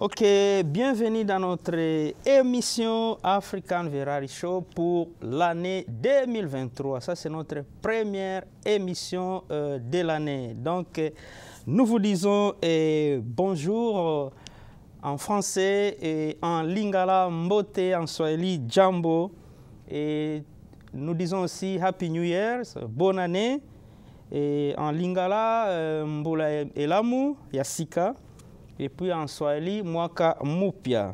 Ok, bienvenue dans notre émission African Variety Show pour l'année 2023. Ça, c'est notre première émission de l'année. Donc, nous vous disons bonjour en français, et en lingala, mbote, en swahili, jambo. Et nous disons aussi Happy New Year, bonne année. Et en lingala, mbola elamu, yasika. Et puis en swahili, mwaka mupya.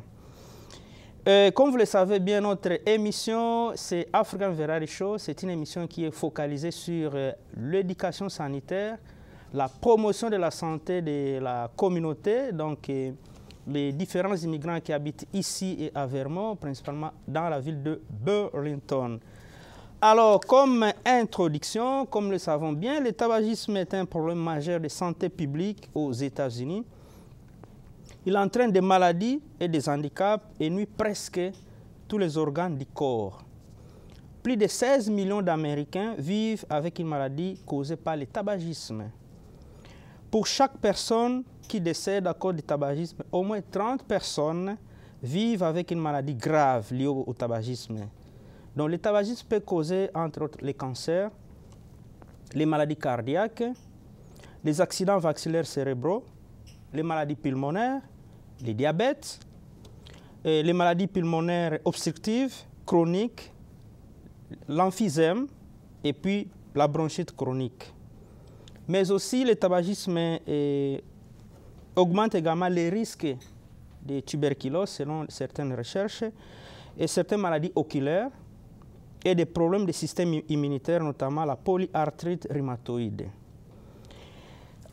Comme vous le savez bien, notre émission, c'est African Variety Show. C'est une émission qui est focalisée sur l'éducation sanitaire, la promotion de la santé de la communauté, donc les différents immigrants qui habitent ici et à Vermont, principalement dans la ville de Burlington. Alors, comme introduction, comme le savons bien, le tabagisme est un problème majeur de santé publique aux États-Unis. Il entraîne des maladies et des handicaps et nuit presque tous les organes du corps. Plus de 16 millions d'Américains vivent avec une maladie causée par le tabagisme. Pour chaque personne qui décède à cause du tabagisme, au moins 30 personnes vivent avec une maladie grave liée au tabagisme. Donc le tabagisme peut causer entre autres les cancers, les maladies cardiaques, les accidents vasculaires cérébraux, les maladies pulmonaires, les diabètes, les maladies pulmonaires obstructives, chroniques, l'emphysème et puis la bronchite chronique. Mais aussi, le tabagisme augmente également les risques de tuberculose selon certaines recherches et certaines maladies oculaires et des problèmes de système immunitaire, notamment la polyarthrite rhumatoïde.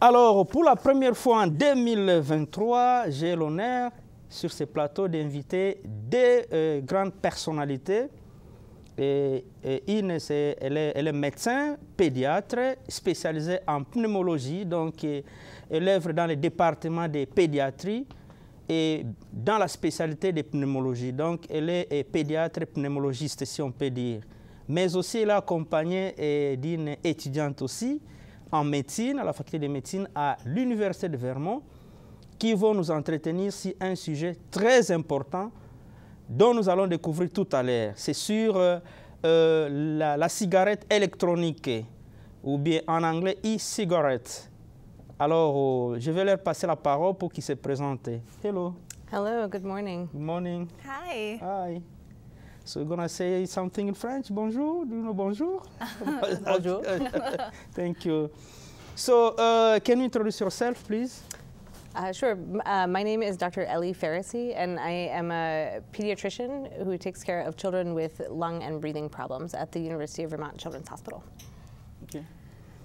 Alors, pour la première fois en 2023, j'ai l'honneur sur ce plateau d'inviter deux grandes personnalités. Une, elle est médecin, pédiatre, spécialisée en pneumologie. Donc, elle œuvre dans le département de pédiatrie et dans la spécialité de pneumologie. Donc, elle est pédiatre pneumologiste, si on peut dire. Mais aussi, elle est accompagnée d'une étudiante aussi, en médecine, à la faculté de médecine à l'Université de Vermont, qui vont nous entretenir sur un sujet très important dont nous allons découvrir tout à l'heure. C'est sur la cigarette électronique, ou bien en anglais e-cigarette. Alors, je vais leur passer la parole pour qu'ils se présentent. Hello. Hello, good morning. Good morning. Hi. Hi. So you're gonna say something in French? Bonjour? Do you know bonjour? Bonjour. Thank you. So can you introduce yourself, please? Sure. My name is Dr. Ellie Faricy, and I am a pediatrician who takes care of children with lung and breathing problems at the University of Vermont Children's Hospital. Okay.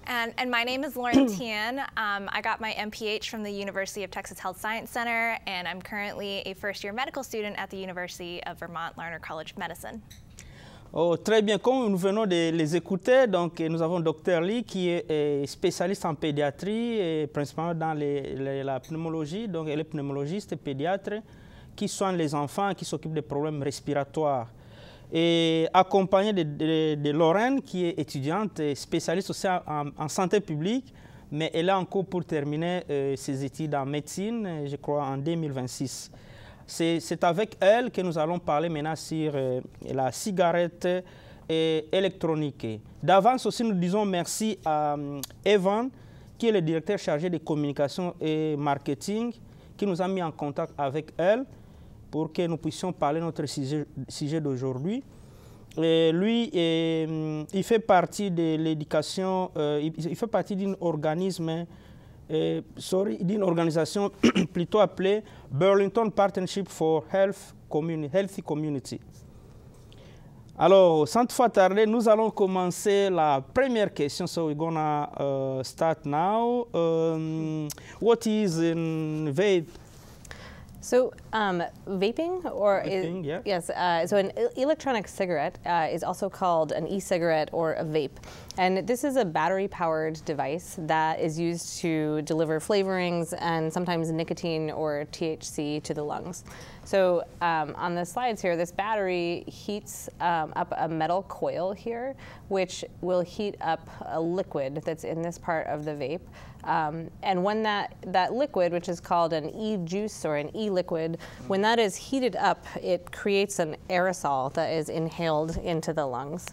And my name is Lauren Tian. I got my MPH from the University of Texas Health Science Center, and I'm currently a first-year medical student at the University of Vermont Larner College of Medicine. Oh, très bien. Comme nous venons de les écouter, donc nous avons Dr. Lee qui est spécialiste en pédiatrie, et principalement dans la pneumologie. Donc elle est pneumologiste et pédiatre qui soigne les enfants, qui s'occupe des problèmes respiratoires. Et accompagnée de Lauren, qui est étudiante et spécialiste aussi en santé publique, mais elle est en cours pour terminer ses études en médecine, je crois en 2026. C'est avec elle que nous allons parler maintenant sur la cigarette électronique. D'avance aussi, nous disons merci à Evan, qui est le directeur chargé de communication et marketing, qui nous a mis en contact avec elle, pour que nous puissions parler de notre sujet d'aujourd'hui. Lui, il fait partie de l'éducation, il fait partie d'un organisme, d'une organisation plutôt appelée Burlington Partnership for Healthy Communities. Alors, sans trop tarder, nous allons commencer la première question. So we're gonna start now. What is vape? So vaping, or vaping, is, yeah. Yes, so an electronic cigarette is also called an e-cigarette or a vape. And this is a battery-powered device that is used to deliver flavorings and sometimes nicotine or THC to the lungs. So on the slides here, this battery heats up a metal coil here, which will heat up a liquid that's in this part of the vape And when that liquid, which is called an e-juice or an e-liquid, when that is heated up, it creates an aerosol that is inhaled into the lungs.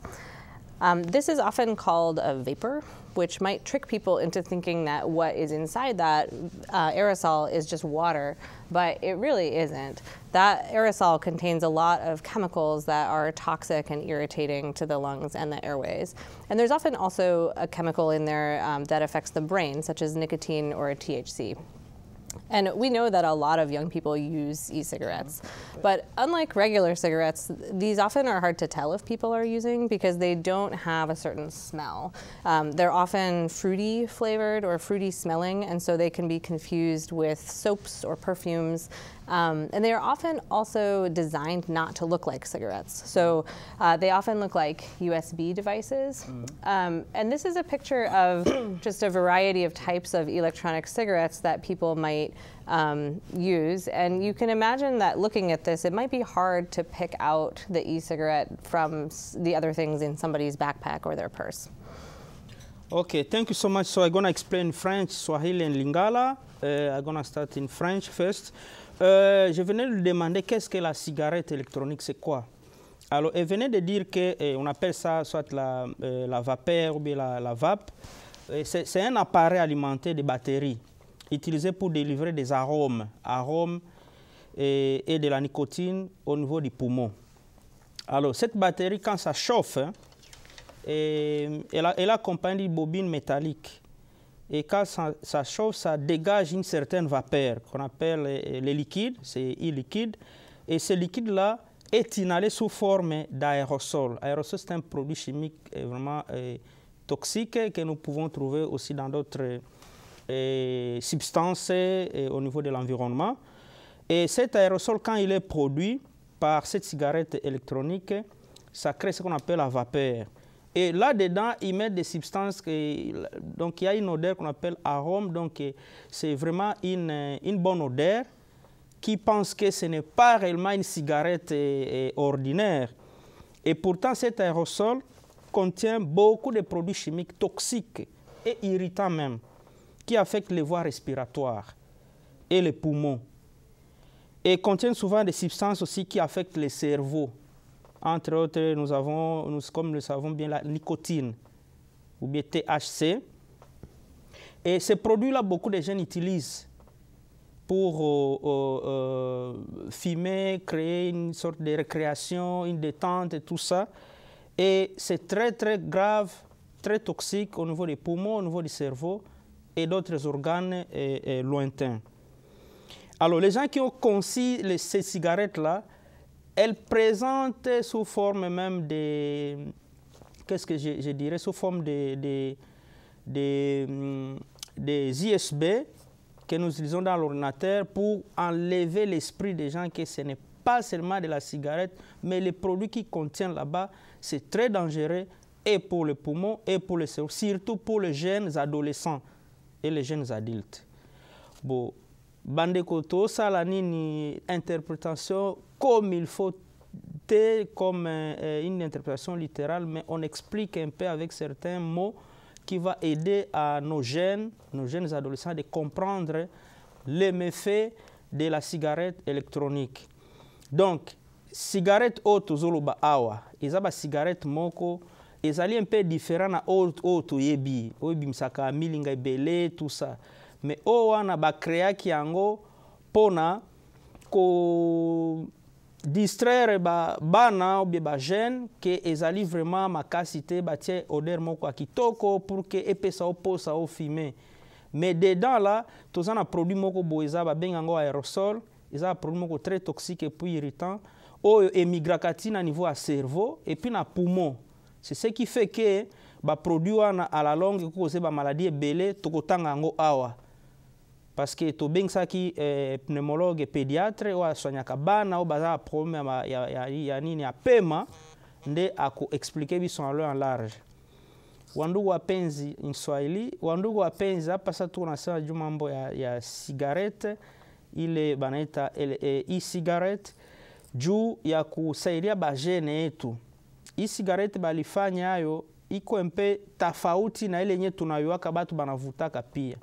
This is often called a vapor, which might trick people into thinking that what is inside that aerosol is just water, but it really isn't. That aerosol contains a lot of chemicals that are toxic and irritating to the lungs and the airways. And there's often also a chemical in there that affects the brain, such as nicotine or THC. And we know that a lot of young people use e-cigarettes, but unlike regular cigarettes, these often are hard to tell if people are using because they don't have a certain smell. They're often fruity flavored or fruity smelling, and so they can be confused with soaps or perfumes. And they are often also designed not to look like cigarettes. So they often look like USB devices. And this is a picture of just a variety of types of electronic cigarettes that people might use. And you can imagine that looking at this, it might be hard to pick out the e-cigarette from the other things in somebody's backpack or their purse. Okay, thank you so much. So I'm going to explain French, Swahili, and Lingala. I'm going to start in French first. Je venais lui demander qu'est-ce que la cigarette électronique, c'est quoi? Alors, elle venait de dire qu'on appelle ça soit la vapeur ou bien la vape. C'est un appareil alimenté de batteries utilisé pour délivrer des arômes et de la nicotine au niveau du poumon. Alors, cette batterie, quand ça chauffe, elle accompagne des bobines métalliques. Et quand ça chauffe, ça dégage une certaine vapeur qu'on appelle les liquides, c'est illiquide. Et ce liquide-là est inhalé sous forme d'aérosol. Aérosol, c'est un produit chimique vraiment toxique que nous pouvons trouver aussi dans d'autres substances au niveau de l'environnement. Et cet aérosol, quand il est produit par cette cigarette électronique, ça crée ce qu'on appelle la vapeur. Et là-dedans, ils mettent des substances, donc il y a une odeur qu'on appelle arôme, donc c'est vraiment une bonne odeur qui pense que ce n'est pas réellement une cigarette ordinaire. Et pourtant, cet aérosol contient beaucoup de produits chimiques toxiques et irritants même, qui affectent les voies respiratoires et les poumons. Et contient souvent des substances aussi qui affectent le cerveau. Entre autres, nous avons, comme nous le savons bien, la nicotine, ou bien THC. Et ces produits-là, beaucoup de jeunes utilisent pour fumer, créer une sorte de récréation, une détente et tout ça. Et c'est très, très grave, très toxique au niveau des poumons, au niveau du cerveau et d'autres organes lointains. Alors, les gens qui ont conçu ces cigarettes-là, elle présente sous forme même de, qu'est-ce que je dirais, sous forme des USB que nous utilisons dans l'ordinateur pour enlever l'esprit des gens que ce n'est pas seulement de la cigarette, mais les produits qui contiennent là-bas, c'est très dangereux et pour le poumon et pour le cerveau, surtout pour les jeunes adolescents et les jeunes adultes. Bon. Bandekoto, ça la nini interprétation comme il faut, comme une interprétation littérale, mais on explique un peu avec certains mots qui va aider à nos jeunes adolescents de comprendre les méfaits de la cigarette électronique. Donc, cigarette auto zoloba awa, izaba cigarette moko, ezali un peu différent na auto yebi, oyebi msaka milinga ebele tout ça. Mais owana bakreaki yango pona ko distraire ba bana ou ba jeune que ezali vraiment makasite batie odeur moko kitoko pour que epesa oposa o fumer. Mais dedans là tozana produit moko boeza ba bengango aérosol, eza produit moko très toxique et puis irritant oyo emigrakati na niveau à cerveau et puis na poumon. C'est ce qui fait que ba produit wana à la longue cause ba maladie belé tokotanga yango awa. Parce que to bengsaki pneumologue pédiatre ou soignaka bana ou baza problème ya nini ya pema nde ako expliquer biso en large. Wandugu wapenzi in Swahili, wandugu wapenzi hapa sasa tunasema juu mambo ya cigarette ile banaita e-cigarette juu ya kusaidia bajene yetu. E-cigarette balifanya hayo iko mpe tofauti na ile yenye tunayoaka batu banavutaka pia.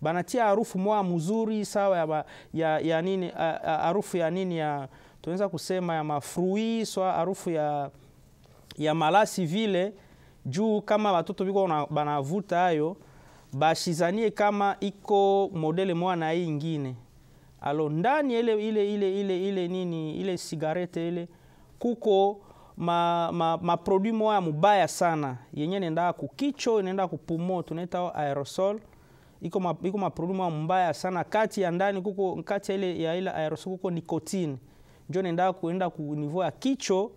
banatia harufu mwa mzuri sawa ya nini, harufu ya nini, ya tunaweza kusema ya mafrui, sawa harufu ya malasi vile, juu kama watoto biko banavuta ayo bashizanie kama iko modele mwa na hii ingine. Alo ndani ile nini, ile sigarete ile kuko maprodui moya mubaya sana yenye nenda kukicho, nenda kupumo, tunaita aerosol. Iko maprodui moya mubaya sana, kati ya ndani kuko, kati ya ile aerosol kuko nikotini, njo nenda kuenda kunivua ya kicho.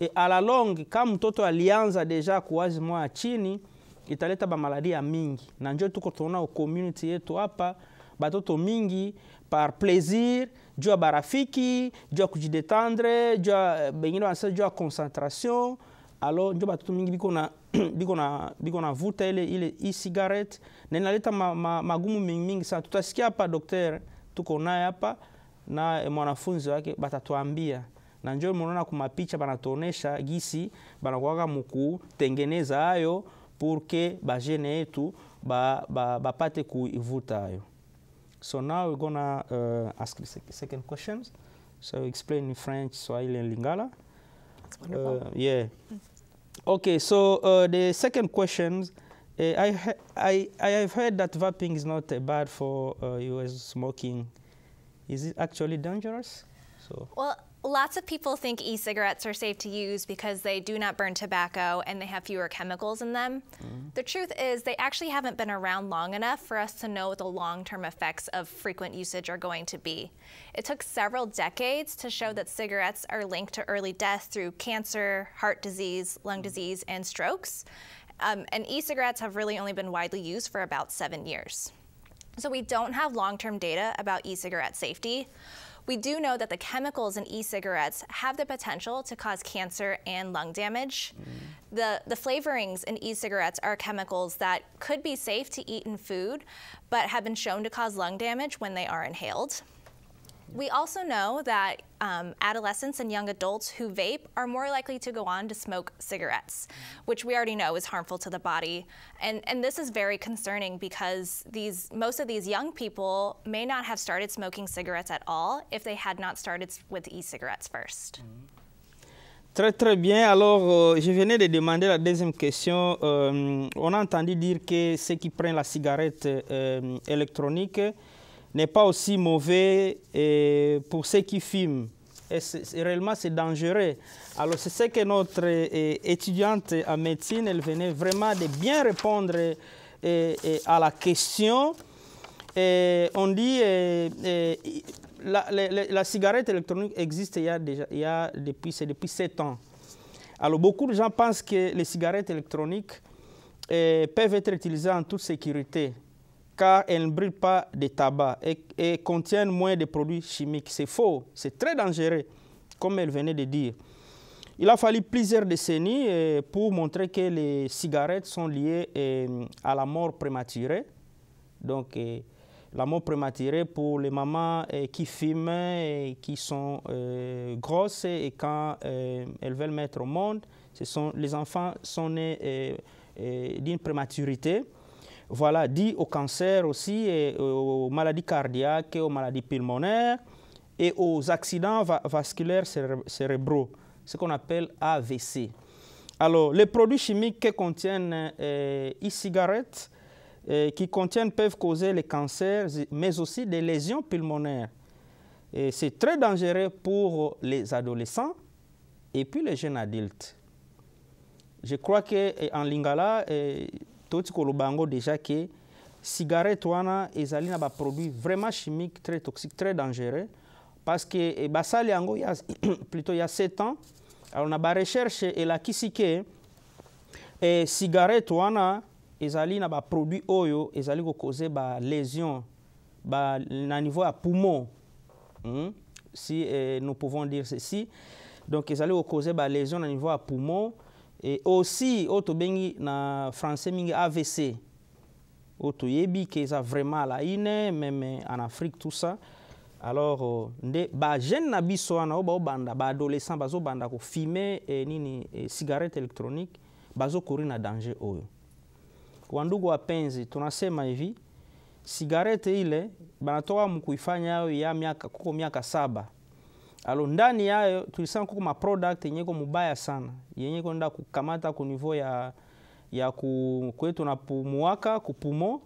E ala longi kama mtoto alianza deja kuwazi moya chini, italeta ba malaria mingi. Na njo tuko tunao community yetu hapa, batoto mingi par plaisir, jua barafiki, jua kujidetendre, jua bengine wanasa jua concentration. Alo jua batoto mingi biko na vuta ile e-cigarette, na inaleta magumu mingi sana. Tutasikia hapa daktari tuko naye hapa na mwanafunzi wake batatuambia. Na njoo mnaona kwa mapicha banatuonesha gisi banakuaga mkuu tengeneza hayo porque ba gene yetu bapate kuivuta hayo. So now we're going to ask the second questions. So explain in French, Swahili, and Lingala. That's wonderful. Yeah. Okay, so the second question, I have heard that vaping is not bad for U.S. smoking. Is it actually dangerous? So. Well, lots of people think e-cigarettes are safe to use because they do not burn tobacco and they have fewer chemicals in them. Mm-hmm. The truth is they actually haven't been around long enough for us to know what the long-term effects of frequent usage are going to be. It took several decades to show that cigarettes are linked to early death through cancer, heart disease, lung disease, and strokes. And e-cigarettes have really only been widely used for about 7 years. So we don't have long-term data about e-cigarette safety. We do know that the chemicals in e-cigarettes have the potential to cause cancer and lung damage. Mm. The flavorings in e-cigarettes are chemicals that could be safe to eat in food, but have been shown to cause lung damage when they are inhaled. We also know that adolescents and young adults who vape are more likely to go on to smoke cigarettes, which we already know is harmful to the body. And this is very concerning because most of these young people may not have started smoking cigarettes at all if they had not started with e-cigarettes first. Très, très bien. Alors, je venais de demander la deuxième question. On a entendu dire que ceux qui prennent la cigarette électronique n'est pas aussi mauvais pour ceux qui fument. Et réellement, c'est dangereux. Alors, c'est ce que notre étudiante en médecine, elle venait vraiment de bien répondre à la question. Et on dit la cigarette électronique existe depuis 7 ans. Alors, beaucoup de gens pensent que les cigarettes électroniques peuvent être utilisées en toute sécurité, car elles ne brûlent pas de tabac et contiennent moins de produits chimiques. C'est faux, c'est très dangereux, comme elle venait de dire. Il a fallu plusieurs décennies pour montrer que les cigarettes sont liées à la mort prématurée. Donc, la mort prématurée pour les mamans qui fument, et qui sont grosses et quand elles veulent mettre au monde, les enfants sont nés d'une prématurité. Voilà, dit au cancer aussi, et aux maladies cardiaques, aux maladies pulmonaires et aux accidents vasculaires cérébraux, ce qu'on appelle AVC. Alors, les produits chimiques que contiennent e-cigarettes, peuvent causer les cancers, mais aussi des lésions pulmonaires. C'est très dangereux pour les adolescents et puis les jeunes adultes. Je crois qu'en Lingala, déjà que cigarette wana ezali na ba produits vraiment chimiques très toxiques, très dangereux, parce que basali yango plutôt il y a 7 ans. Alors na ba recherche et la kisike cigarette wana ezali na ba produits oyo ezali ko causer ba lésions ba na niveau à poumon. Si nous pouvons dire ceci, donc ezali ko causer ba lésions na niveau à poumon. Et aussi, auto bengi na français mingi AVC. Auto yebi que ça vraiment la ine, même en Afrique tout ça. Alors nde ba jeune na biso na ba banda ba adolescent bazo banda ko fumer nini cigarette électronique bazo kuri na danger oyo. Wandugu wapenzi tunasema hivi sigarete ile banatoa mkuifanya yao ya miaka kuko miaka 7. Alo ndani yayo tulisema kuko ma product yenye ko mubaya sana. Yenye ko nda kukamata ku niveau ya ku kwetu na pumuaka kupumo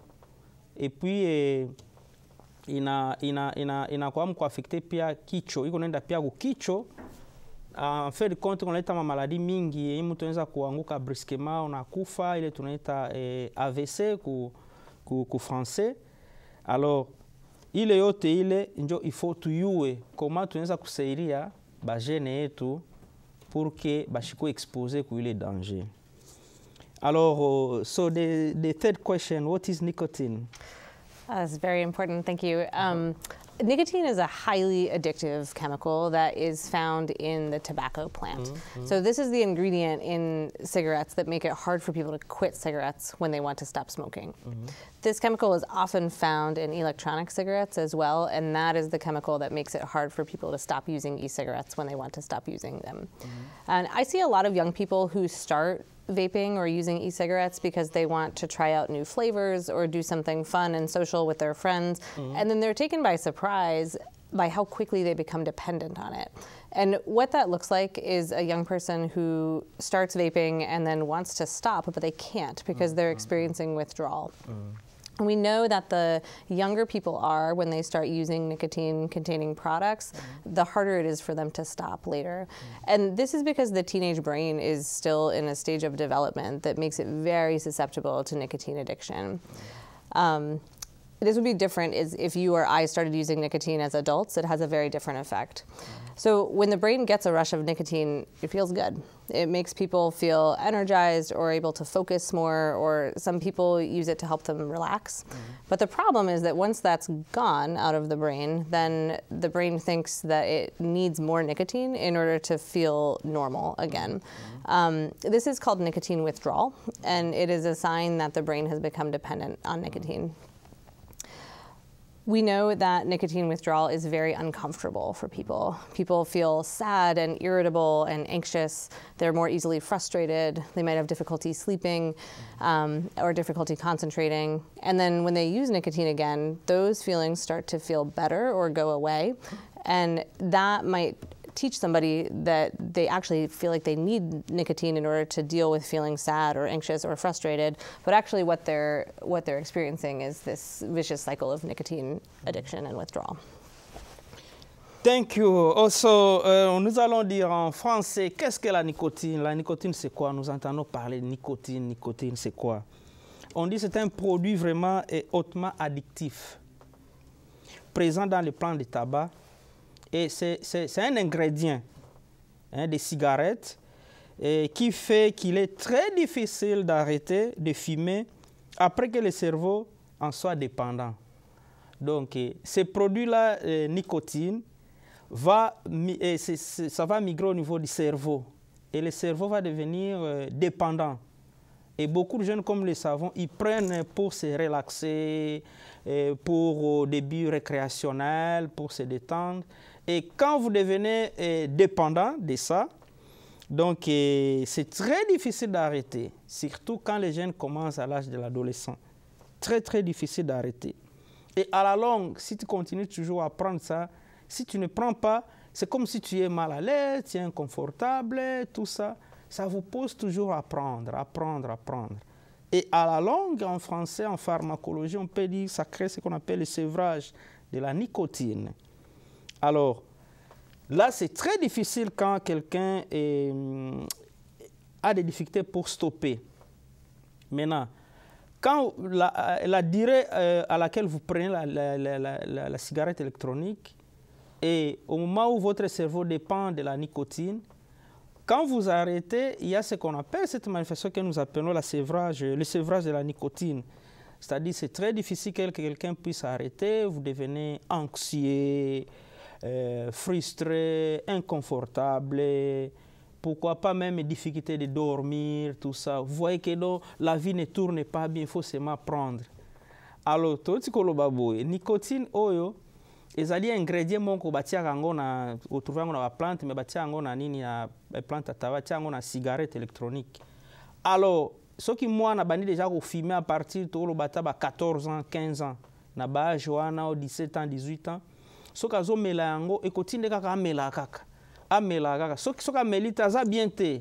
et puis ina kwa mko affecter pia kicho. Iko nenda pia ku kicho. En fait de compte tunaleta ma maladie mingi yenye mtu anaweza kuanguka brusquement unakufa ile tunaita AVC ku français. Alors ile yote ile ndio ifo tuyue kama tunaweza kusaidia ba gene yetu pour que bashiko exposer ku ile danger. Alors so the third question, what is nicotine? That's very important. Thank you. Nicotine is a highly addictive chemical that is found in the tobacco plant. Mm-hmm. So this is the ingredient in cigarettes that make it hard for people to quit cigarettes when they want to stop smoking. Mm-hmm. This chemical is often found in electronic cigarettes as well, and that is the chemical that makes it hard for people to stop using e-cigarettes when they want to stop using them. Mm-hmm. And I see a lot of young people who start vaping or using e-cigarettes because they want to try out new flavors or do something fun and social with their friends. Mm-hmm. And then they're taken by surprise by how quickly they become dependent on it. And what that looks like is a young person who starts vaping and then wants to stop, but they can't because mm-hmm. they're experiencing withdrawal. Mm-hmm. We know that the younger people are when they start using nicotine-containing products, mm-hmm. the harder it is for them to stop later. Mm-hmm. And this is because the teenage brain is still in a stage of development that makes it very susceptible to nicotine addiction. This would be different is if you or I started using nicotine as adults. It has a very different effect. So when the brain gets a rush of nicotine, it feels good. It makes people feel energized or able to focus more, or some people use it to help them relax. Mm-hmm. But the problem is that once that's gone out of the brain, then the brain thinks that it needs more nicotine in order to feel normal again. Mm-hmm. This is called nicotine withdrawal, and it is a sign that the brain has become dependent on nicotine. We know that nicotine withdrawal is very uncomfortable for people. People feel sad and irritable and anxious. They're more easily frustrated. They might have difficulty sleeping or difficulty concentrating. And then when they use nicotine again, those feelings start to feel better or go away. And that might teach somebody that they actually feel like they need nicotine in order to deal with feeling sad or anxious or frustrated, but actually what they're experiencing is this vicious cycle of nicotine addiction and withdrawal. Thank you. Also, nous allons dire en français, qu'est-ce que la nicotine? La nicotine, c'est quoi? Nous entendons parler de nicotine. Nicotine, c'est quoi? On dit que c'est un produit vraiment et hautement addictif, présent dans les plants de tabac. Et c'est un ingrédient des cigarettes qui fait qu'il est très difficile d'arrêter de fumer après que le cerveau en soit dépendant. Donc, ces produits-là, nicotine, ça va migrer au niveau du cerveau. Et le cerveau va devenir dépendant. Et beaucoup de jeunes, comme le savons, ils prennent pour se relaxer, pour au début récréationnel, pour se détendre. Et quand vous devenez dépendant de ça, donc c'est très difficile d'arrêter, surtout quand les jeunes commencent à l'âge de l'adolescent. Très, très difficile d'arrêter. Et à la longue, si tu continues toujours à prendre ça, si tu ne prends pas, c'est comme si tu es mal à l'aise, tu es inconfortable, tout ça. Ça vous pose toujours à prendre, à prendre, à prendre. Et à la longue, en français, en pharmacologie, on peut dire que ça crée ce qu'on appelle le sevrage de la nicotine. Alors, là, c'est très difficile quand quelqu'un a des difficultés pour stopper. Maintenant, quand la durée à laquelle vous prenez la cigarette électronique et au moment où votre cerveau dépend de la nicotine, quand vous arrêtez, il y a ce qu'on appelle cette manifestation que nous appelons le sevrage de la nicotine. C'est-à-dire que c'est très difficile que quelqu'un puisse arrêter, vous devenez anxieux, frustré, inconfortable, pourquoi pas même difficulté de dormir, tout ça. Vous voyez que donc, la vie ne tourne pas bien, il faut seulement prendre. Alors, tout ce que l'on a dit, nicotine, oyo, les ingrédients monko batia ngona otruvanga na plante mais batia ngona nini na plante tabatia ngona cigarette électronique. Alors, ceux qui moi na bandi déjà au fumer à partir de 14 ans, 15 ans. na baage wana 17 ans 18 ans soka zo mela yango ekotinde kaka amela kaka soka melita za bien te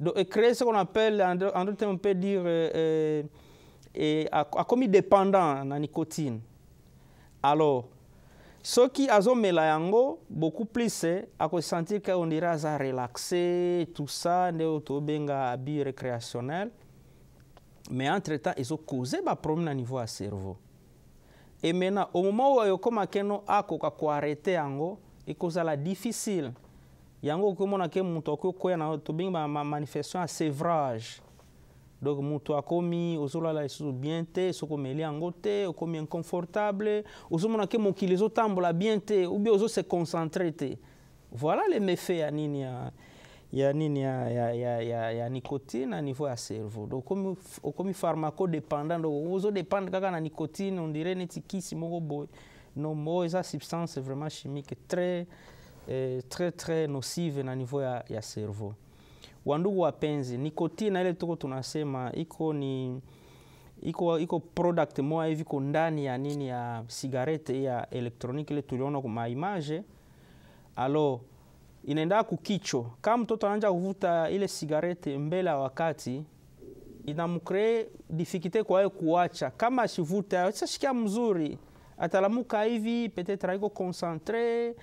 donc créer ce qu'on appelle en d'autres termes on peut dire a commis dépendant na nicotine. Alors ceux qui azo mela yango beaucoup plus à se sentir qu'on dira za relaxé tout ça ne otobenga bi récréationnel. Mais entre-temps, ils ont causé des problèmes au niveau du cerveau. Et maintenant, au moment où ils ont commencé à arrêter, ils ont causé la difficile. Ils ont eu une manifestation à sévrage. Donc, ils ont commis, ils ont bien été, ils ont commis inconfortable, ils ont commis les autres bien été, ou bien ils ont se concentré. Voilà les méfaits à Nina. Il y a nicotine à niveau du cerveau. Donc, comme pharmacodépendant, on dépend de la nicotine, on dirait que non, cette substance est vraiment chimique très, très, très nocive à niveau du cerveau. Wandu wapenzi, nicotine, elle est trop tunasema, iko product moa hivi kondani ya nini ya cigarette ya électronique, ile tuliona kwa image. Alors, inaenda kukicho kama mtoto anaanza kuvuta ile sigarete mbele wakati inamcreate difficulty kwa yeye kuacha. Kama asivuta sasa mzuri atalamuka hivi peut-être iko concentré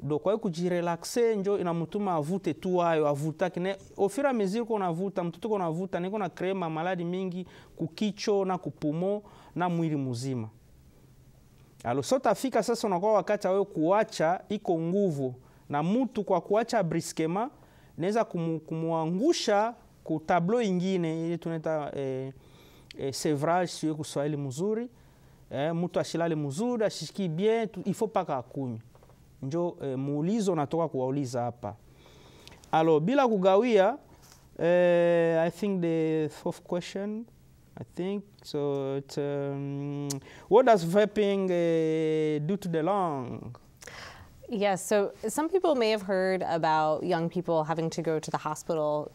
donc kwa kujirelaxer njo inamtuma avute tu hayo avuta kine ofira meziko qu'on avuta mtoto qu'on avuta niko na crée maladi mingi kukicho na kupumo na mwili mzima. Alors sota fika sasa unakuwa wakati wewe kuacha iko nguvu na mtu kwa kuacha briskema naweza kumuangusha ku tableau ingine ile tunaita sevrage sio kuswahili mzuri mtu ashilale mzuri ashishiki bien il faut pas kakunywa njo muulizo natoka kuwauliza hapa. Alors bila kugawia I think the fourth question I think so it, what does vaping do to the lung? Yes, so some people may have heard about young people having to go to the hospital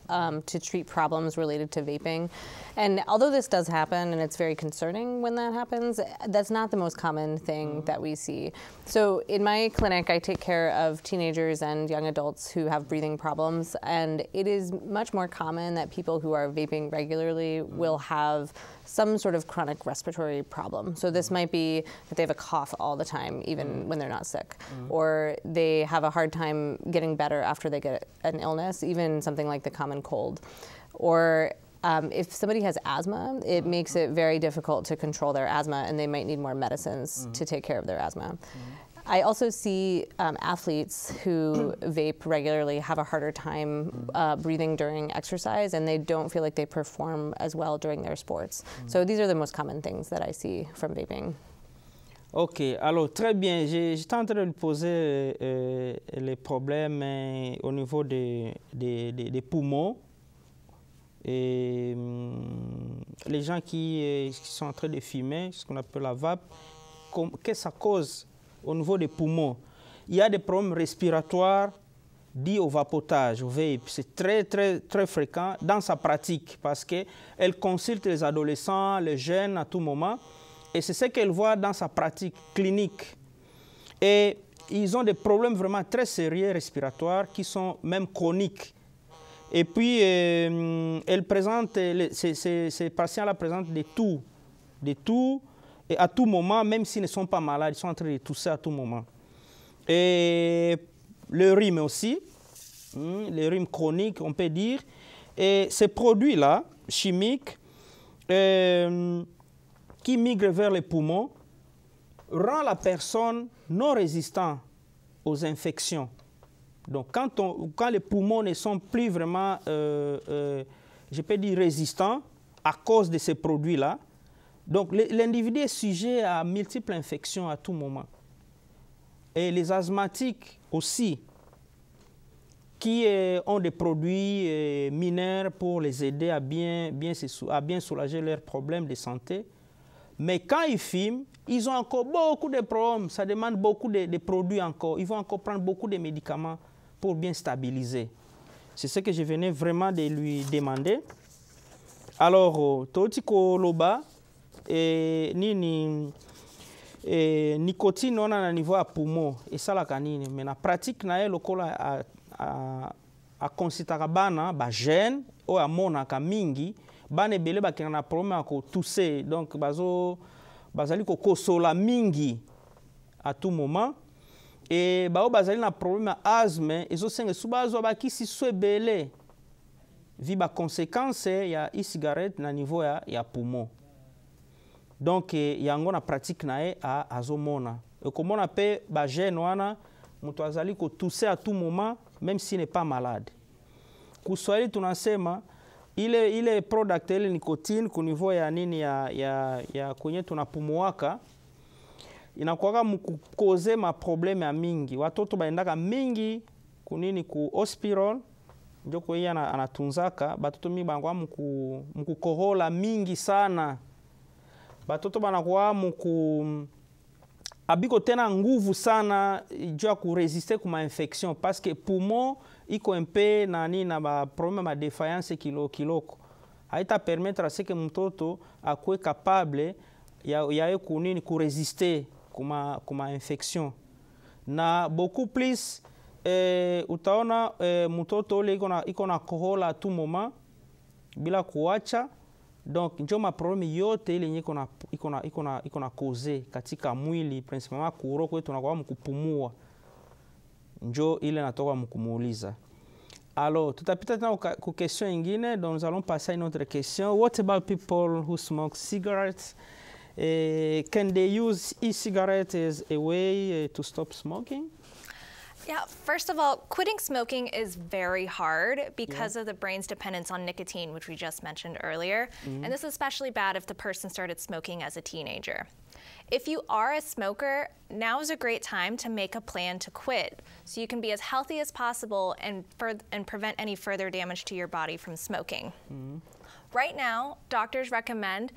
to treat problems related to vaping. And although this does happen, and it's very concerning when that happens, that's not the most common thing that we see. So in my clinic, I take care of teenagers and young adults who have breathing problems. And it is much more common that people who are vaping regularly will have some sort of chronic respiratory problem. So this might be that they have a cough all the time, even when they're not sick, or they have a hard time getting better after they get an illness, even something like the common cold. Or if somebody has asthma, it makes it very difficult to control their asthma, and they might need more medicines to take care of their asthma. I also see athletes who vape regularly have a harder time breathing during exercise, and they don't feel like they perform as well during their sports. So these are the most common things that I see from vaping. Ok, alors très bien. J'étais en train de poser les problèmes au niveau des poumons. Et, les gens qui sont en train de fumer, ce qu'on appelle la vape, qu'est-ce que ça cause au niveau des poumons? Il y a des problèmes respiratoires dits au vapotage, au vape. C'est très, très, très fréquent dans sa pratique parce qu'elle consulte les adolescents, les jeunes à tout moment. Et c'est ce qu'elle voit dans sa pratique clinique. Et ils ont des problèmes vraiment très sérieux respiratoires qui sont même chroniques. Et puis, ces patients-là présentent des toux et à tout moment, même s'ils ne sont pas malades, ils sont en train de tousser à tout moment. Et le rhume aussi, le rhume chronique, on peut dire. Et ces produits-là, chimiques, qui migre vers les poumons rend la personne non résistante aux infections. Donc quand les poumons ne sont plus vraiment, je peux dire, résistants à cause de ces produits-là, donc l'individu est sujet à multiples infections à tout moment. Et les asthmatiques aussi, qui ont des produits mineurs pour les aider à bien soulager leurs problèmes de santé. Mais quand ils fument, ils ont encore beaucoup de problèmes. Ça demande beaucoup de produits encore. Ils vont encore prendre beaucoup de médicaments pour bien stabiliser. C'est ce que je venais vraiment de lui demander. Alors, Toti Koloba, nikotini ona na niveau ya poumon esala kanini mais na pratique na ye lokola a considérer bana ba gene o amona ka mingi bana ebele ba kina na problème ko tousser donc bazo bazali ko kosola mingi à tout moment et ba o bazali na problème asthme ezo senga subazo ba ki si swebele vi ba conséquence ya e-cigarette na niveau ya poumon. Donc yango na pratique na e a azomona e komona pe ba gene wana mutu azali ko tousser à tout moment même s'il n'est pas malade. Kuswali tunasema ile product ile nicotine ku niveau ya nini ya kwenye tunapumuaka inakuwa mkukoze ma problème ya mingi. Watoto baendaka mingi kunini ku hospital ndio kwa hiyo anatunzaka batoto mi bangwa mkukohola mingi sana. Batoto banakuwa abiko tena nguvu sana jua ku résister kuma infection parce que poumon iko un peu nani na ba problème ma défaillance kiloko haita permettre à ce que mtoto akue capable ya kunini ku résister kuma infection na beaucoup plus utaona mtoto le iko na kohola tout moment bila kuacha. Donc ndio ma problème yote ile yenye iko na cause katika mwili principalement kuroko yetu na kwa mkupumua ndio ile natoka mkumuuliza. Alors tutapita tena ku question nyingine donc nous allons passer à une autre question. What about people who smoke cigarettes? Can they use e-cigarettes as a way to stop smoking? Yeah, first of all, quitting smoking is very hard because of the brain's dependence on nicotine, which we just mentioned earlier. And this is especially bad if the person started smoking as a teenager. If you are a smoker, now is a great time to make a plan to quit so you can be as healthy as possible and prevent any further damage to your body from smoking. Right now, doctors recommend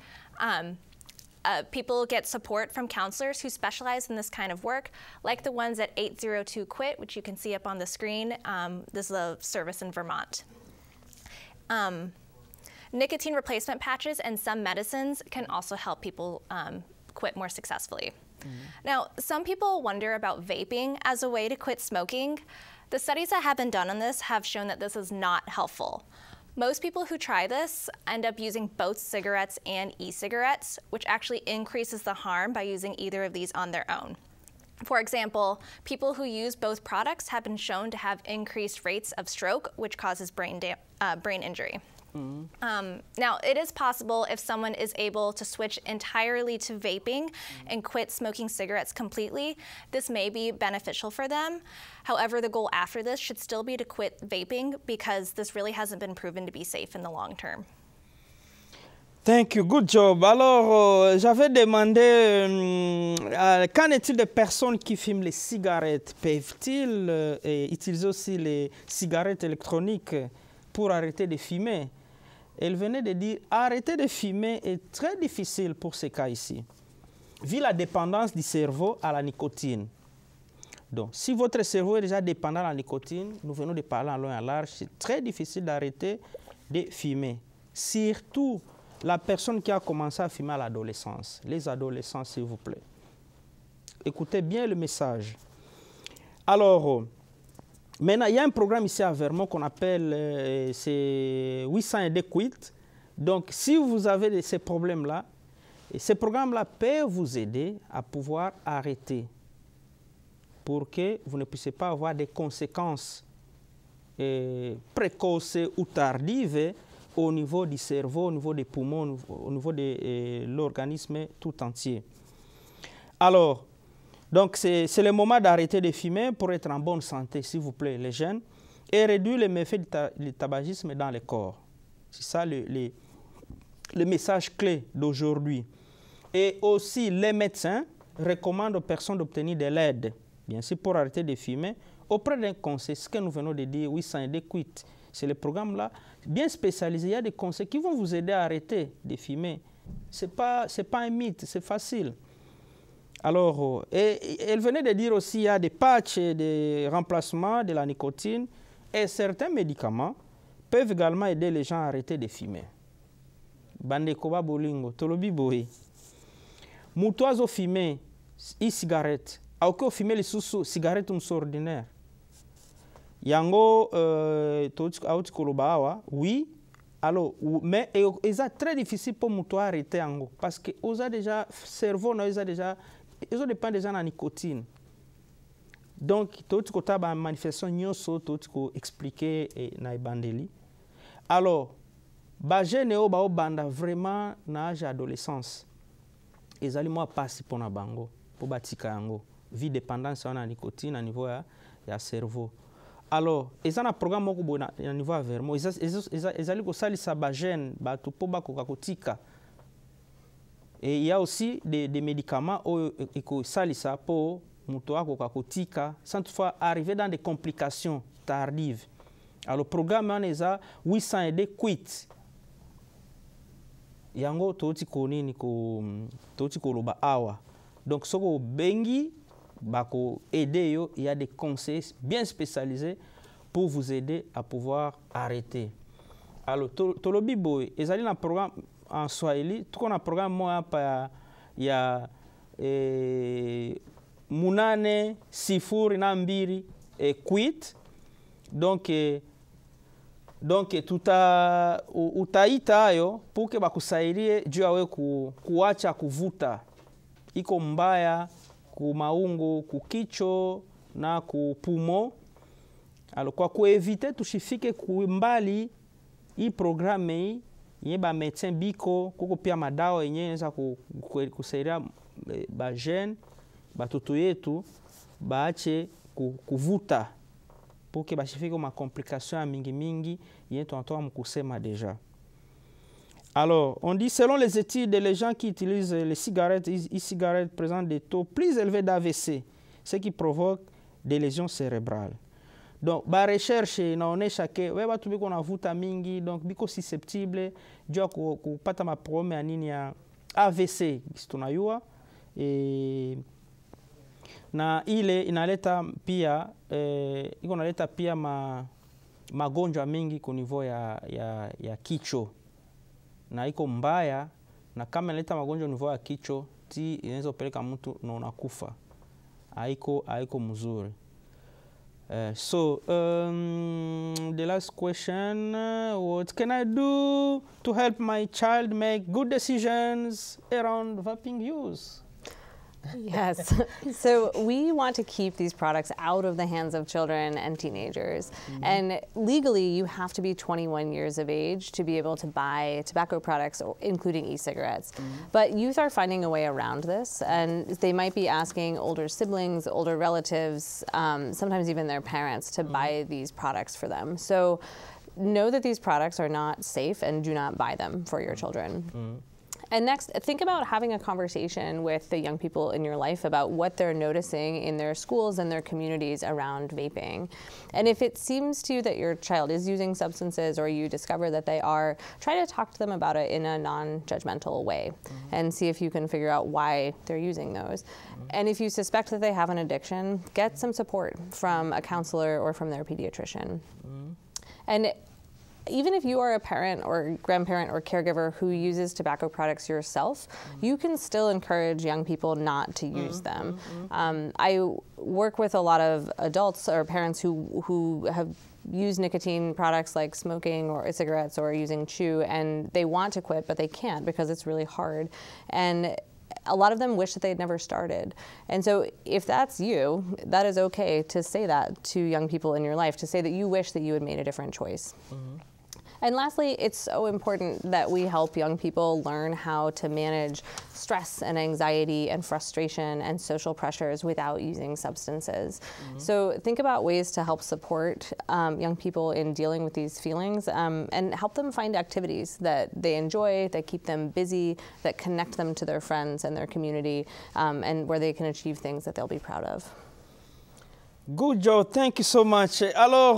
people get support from counselors who specialize in this kind of work, like the ones at 802-QUIT, which you can see up on the screen. This is a service in Vermont. Nicotine replacement patches and some medicines can also help people quit more successfully. Now, some people wonder about vaping as a way to quit smoking. The studies that have been done on this have shown that this is not helpful. Most people who try this end up using both cigarettes and e-cigarettes, which actually increases the harm by using either of these on their own. For example, people who use both products have been shown to have increased rates of stroke, which causes brain injury. Now, it is possible if someone is able to switch entirely to vaping and quit smoking cigarettes completely, this may be beneficial for them. However, the goal after this should still be to quit vaping because this really hasn't been proven to be safe in the long term. Thank you, good job. Alors, j'avais demandé, qu'en est-il des personnes qui fument les cigarettes? Peuvent-ils utiliser aussi les cigarettes électroniques pour arrêter de fumer? Elle venait de dire, arrêter de fumer est très difficile pour ces cas ici, vu la dépendance du cerveau à la nicotine. Donc, si votre cerveau est déjà dépendant à la nicotine, nous venons de parler en long et en large, c'est très difficile d'arrêter de fumer. Surtout la personne qui a commencé à fumer à l'adolescence. Les adolescents, s'il vous plaît. Écoutez bien le message. Alors, maintenant, il y a un programme ici à Vermont qu'on appelle 802-QUIT. Donc, si vous avez ces problèmes-là, ces programmes-là peuvent vous aider à pouvoir arrêter pour que vous ne puissiez pas avoir des conséquences précoces ou tardives au niveau du cerveau, au niveau des poumons, au niveau de l'organisme tout entier. Alors, donc, c'est le moment d'arrêter de fumer pour être en bonne santé, s'il vous plaît, les jeunes, et réduire les méfaits du tabagisme dans le corps. C'est ça le message clé d'aujourd'hui. Et aussi, les médecins recommandent aux personnes d'obtenir de l'aide, bien sûr, pour arrêter de fumer, auprès d'un conseil. Ce que nous venons de dire, 802-QUIT, c'est le programme-là, bien spécialisé. Il y a des conseils qui vont vous aider à arrêter de fumer. C'est pas un mythe, c'est facile. Alors, elle venait de dire aussi qu'il y a des patchs et des remplacements de la nicotine et certains médicaments peuvent également aider les gens à arrêter de fumer. Bande koba bolingo, tolobi boy. Mutoazo fumer, e-cigarette auko fumé les susu cigarette ordinaire yango tout out kolobawa oui alors mais c'est très difficile pour muto arrêter yango parce que oza déjà cerveau na oza déjà ils ont dépend déjà na nicotine donc tout kota ba manifestation nyoso tout ko expliquer na bandeli alors ba jeune o ba banda vraiment na âge adolescence ils allaient moi passer pour na bango pour batika yango vie dépendance na nicotine à niveau ya cerveau. Alors, ils ont un programme qui est au niveau de Vermont. Ils ont des gènes, et il y a aussi des médicaments pour sans toutefois arriver dans des complications tardives. Alors, le programme est 802-QUIT. Il y a donc, ce que bengi bako aider yo, il y a des conseils bien spécialisés pour vous aider à pouvoir arrêter. Alors tolobi boy, ils allaient dans programme en swahili, tout qu'on a programme moi il y a munane sifuri na mbiri et quit. Donc tuta utaita yo pour que bakusairie juu awe kuacha kuvuta. Iko mbaya ku maungu kukicho na kupumo alors kwa kuevite tushifike kumbali hii programme hii yenye ba médecin biko kuko pia madawa yenye inaweza kusaidia ba jeune batoto yetu baache kuvuta poke bashifike ma complication mingi mingi yenye tunatoa mkusema déjà. Alors, on dit selon les études, les gens qui utilisent les cigarettes, e-cigarettes présentent des taux plus élevés d'AVC, ce qui provoque des lésions cérébrales. Donc, la recherche, on est chacun, on a trouvé qu'on a vu tamingi, donc, biko susceptible, dû à qu'on pata ma problème à ninia AVC, bistonayua, et na ile inaleta pia magonjwa mingi kwa niveau ya kicho. Na iko mbaya na kama naleta magonjwa nivo ya kicho ti inaweza peleka mtu na unakufa haiko mzuri. The last question, what can I do to help my child make good decisions around vaping use? Yes. So we want to keep these products out of the hands of children and teenagers. Mm-hmm. And legally, you have to be 21 years of age to be able to buy tobacco products, including e-cigarettes. Mm-hmm. But youth are finding a way around this. And they might be asking older siblings, older relatives, sometimes even their parents to mm-hmm. buy these products for them. So know that these products are not safe and do not buy them for your children. Mm-hmm. And next, think about having a conversation with the young people in your life about what they're noticing in their schools and their communities around vaping. And if it seems to you that your child is using substances or you discover that they are, try to talk to them about it in a non-judgmental way mm-hmm. and see if you can figure out why they're using those. Mm-hmm. And if you suspect that they have an addiction, get some support from a counselor or from their pediatrician. Mm-hmm. And even if you are a parent or grandparent or caregiver who uses tobacco products yourself, mm-hmm. you can still encourage young people not to use mm-hmm. them. Mm-hmm. I work with a lot of adults or parents who have used nicotine products like smoking or cigarettes or using chew, and they want to quit, but they can't because it's really hard. And a lot of them wish that they'd never started. And so if that's you, that is okay to say that to young people in your life, to say that you wish that you had made a different choice. Mm-hmm. And lastly, it's so important that we help young people learn how to manage stress and anxiety and frustration and social pressures without using substances. Mm-hmm. So think about ways to help support young people in dealing with these feelings and help them find activities that they enjoy, that keep them busy, that connect them to their friends and their community, and where they can achieve things that they'll be proud of. Good job, thank you so much. Alors,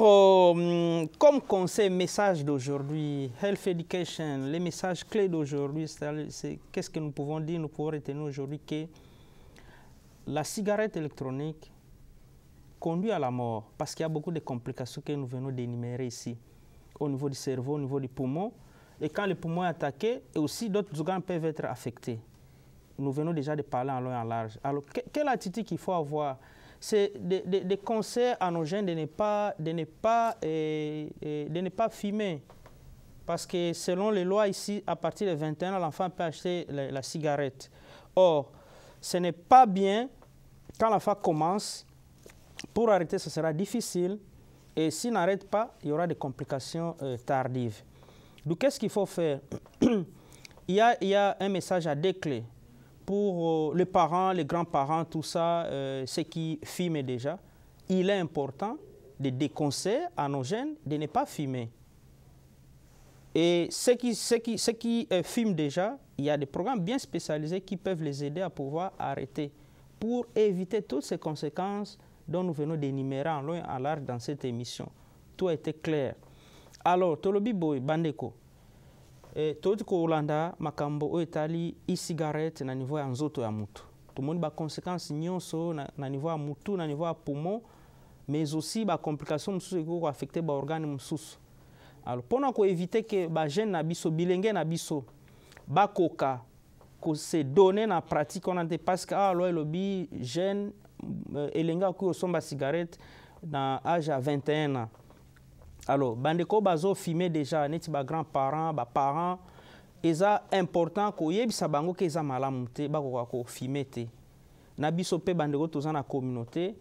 comme conseil, message d'aujourd'hui, health education, les messages clés d'aujourd'hui, c'est qu'est-ce que nous pouvons dire, nous pouvons retenir aujourd'hui que la cigarette électronique conduit à la mort parce qu'il y a beaucoup de complications que nous venons d'énumérer ici, au niveau du cerveau, au niveau du poumon. Et quand le poumon est attaqué, aussi d'autres organes peuvent être affectés. nous venons déjà de parler en long et en large. Alors, quelle attitude qu'il faut avoir? C'est des conseils à nos jeunes de ne pas fumer. Parce que selon les lois ici, à partir de 21 ans, l'enfant peut acheter la cigarette. Or, ce n'est pas bien quand l'enfant commence. Pour arrêter, ce sera difficile. Et s'il n'arrête pas, il y aura des complications tardives. Donc, qu'est-ce qu'il faut faire? Il y a un message à deux clés pour les parents, les grands-parents, tout ça, ceux qui fument déjà. Il est important de déconseiller à nos jeunes de ne pas fumer. Et ceux qui fument déjà, il y a des programmes bien spécialisés qui peuvent les aider à pouvoir arrêter pour éviter toutes ces conséquences dont nous venons d'énumérer en long et en large dans cette émission. Tout a été clair. Alors, Tolobi Boy, Bandeko, Tolotiko Hollanda, Makambo, Oetali, e-cigarette, na niveau ya nzoto ya mutu. Tout le monde ba conséquences nyonso na niveau ya mutu, na niveau ya poumon, mais aussi ba complications msusu eko affecter ba organe msusu. Alors, pour éviter que les jeunes n'abissent, que se donner dans la pratique, on a des parce que les jeunes, les gens qui ont des cigarettes dans l'âge de 21 ans. Alors, les gens fument déjà, les grands-parents, les parents, c'est important qu'ils soient malades, qu'ils fument. Ils sont dans la communauté.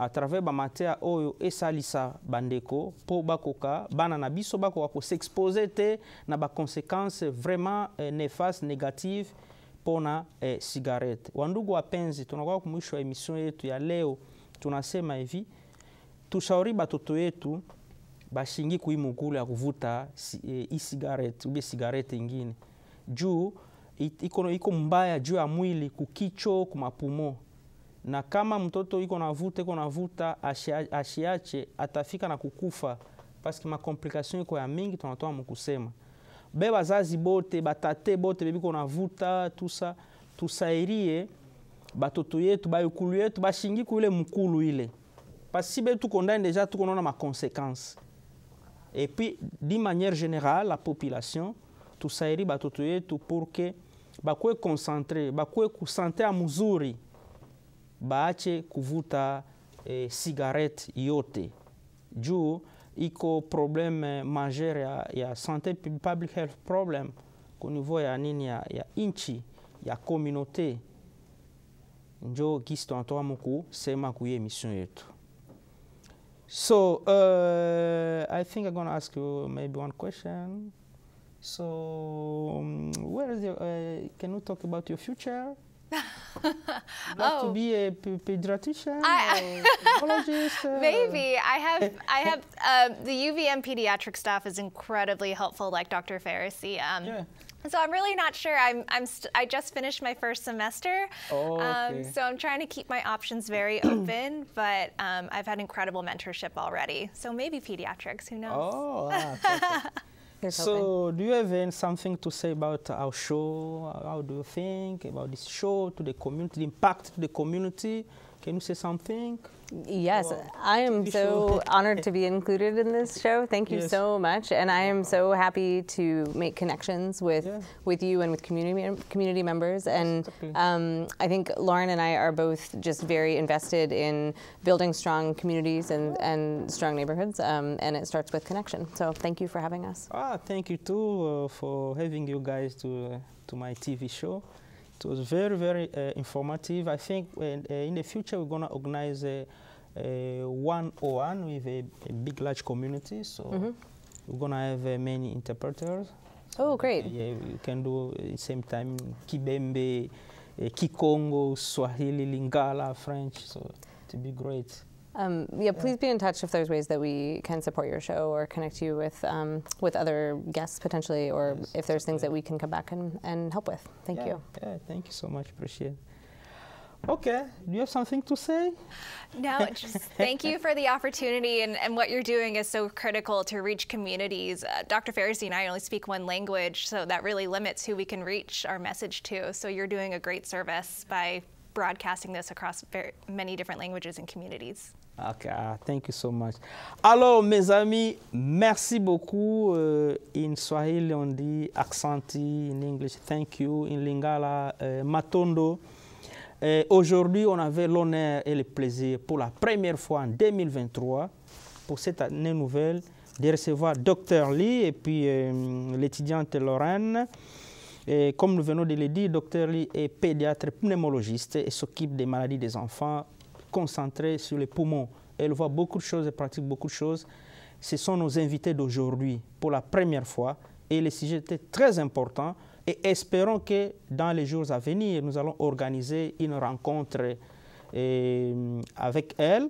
À travers la matière oyo et salisa bandeko pour bakoka banana biso bakoko s'exposer te na ba conséquences vraiment néfastes négatives pour na cigarette wandugu wapenzi tunakuwa kumwisho emission yetu ya leo tunasema hivi tushauri batoto yetu bashingi kuimugula kuvuta e-cigarette ube cigarette ingine juu iko mbaya juu ya mwili kukicho kumapumo. Na kama mtoto yuko navuta ashiache atafika na kukufa paske ma complication yuko ya mingi tunatoa mkusema. Beba zazi bote, batate bote, bebi yuko navuta, tusa, tusairie, batoto yetu, bayukulu yetu, bashingi kuile mkulu ile. Pasi bebi tuko ndani deja tuko nona ma conséquence. Et puis, d'une manière générale, la population, tusairi batoto yetu porque bakwe concentré, bakwe kusante a muzuri. Baache kuvuta cigarette yote. Juu, iko problème majeur ya santé public health problem au niveau ya nini ya inchi, ya communauté. Njo kisto antoa muku sema kuye mission yetu. So, I think I'm going to ask you maybe one question. So, where is the, can you talk about your future? Oh. To be a pediatrician, oncologist. Maybe I have the UVM pediatric staff is incredibly helpful, like Dr. Faricy. Yeah. So I'm really not sure. I just finished my first semester, oh, okay. So I'm trying to keep my options very open. But I've had incredible mentorship already, so maybe pediatrics. Who knows? Oh, ah, so, do you have something to say about our show? How do you think about this show to the community, the impact to the community? Can you say something? Yes, I am so honored to be included in this show. Thank you so much. And I am so happy to make connections with you and with community members. And I think Lauren and I are both just very invested in building strong communities and strong neighborhoods. And it starts with connection. So thank you for having us. Ah, thank you too for having you guys to my TV show. It was very, very informative. I think in the future we're going to organize a 101 with a big, large community. So we're going to have many interpreters. So, oh, great. Yeah, you can do at the same time Kibembe, Kikongo, Swahili, Lingala, French. So it'll be great. Yeah, please be in touch if there's ways that we can support your show or connect you with other guests potentially, or if there's things that we can come back and help with. Thank you. Yeah, thank you so much. Appreciate it. Okay, do you have something to say? No, just thank you for the opportunity, and what you're doing is so critical to reach communities. Dr. Faricy and I only speak one language, so that really limits who we can reach our message to. So you're doing a great service by broadcasting this across many different languages and communities. Okay, thank you so much. Alors, mes amis, merci beaucoup. In Swahili, on dit accenté. In English, thank you. In Lingala, matondo. Aujourd'hui, on avait l'honneur et le plaisir, pour la première fois en 2023, pour cette année nouvelle, de recevoir Dr. Lee et puis l'étudiante Lauren. Et comme nous venons de le dire, Dr. Lee est pédiatre pneumologiste et s'occupe des maladies des enfants, concentrée sur les poumons. Elle voit beaucoup de choses, elle pratique beaucoup de choses. Ce sont nos invités d'aujourd'hui pour la première fois et le sujet était très important et espérons que dans les jours à venir, nous allons organiser une rencontre avec elle.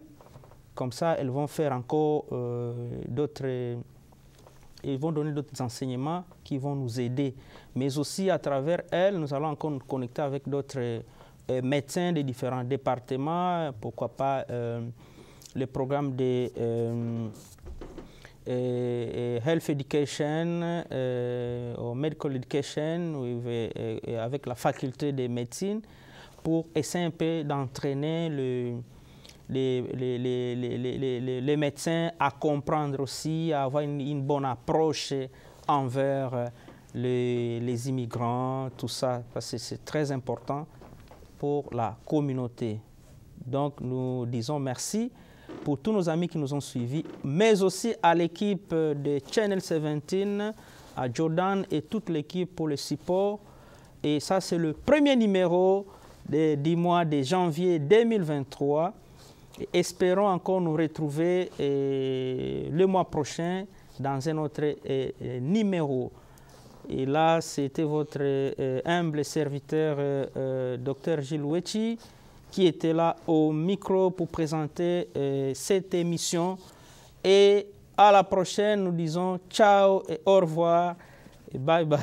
Comme ça, elles vont faire encore d'autres... Ils vont donner d'autres enseignements qui vont nous aider. Mais aussi, à travers elle, nous allons encore nous connecter avec d'autres... médecins des différents départements, pourquoi pas le programme de Health Education ou Medical Education avec la faculté de médecine pour essayer un peu d'entraîner les médecins à comprendre aussi, à avoir une bonne approche envers les immigrants, tout ça, parce que c'est très important pour la communauté. Donc, nous disons merci pour tous nos amis qui nous ont suivis, mais aussi à l'équipe de Channel 17, à Jordan et toute l'équipe pour le support. Et ça, c'est le premier numéro du mois de janvier 2023. Et espérons encore nous retrouver le mois prochain dans un autre numéro. Et là, c'était votre humble serviteur, Dr. Jules Wetchi, qui était là au micro pour présenter cette émission. Et à la prochaine, nous disons ciao et au revoir et bye bye.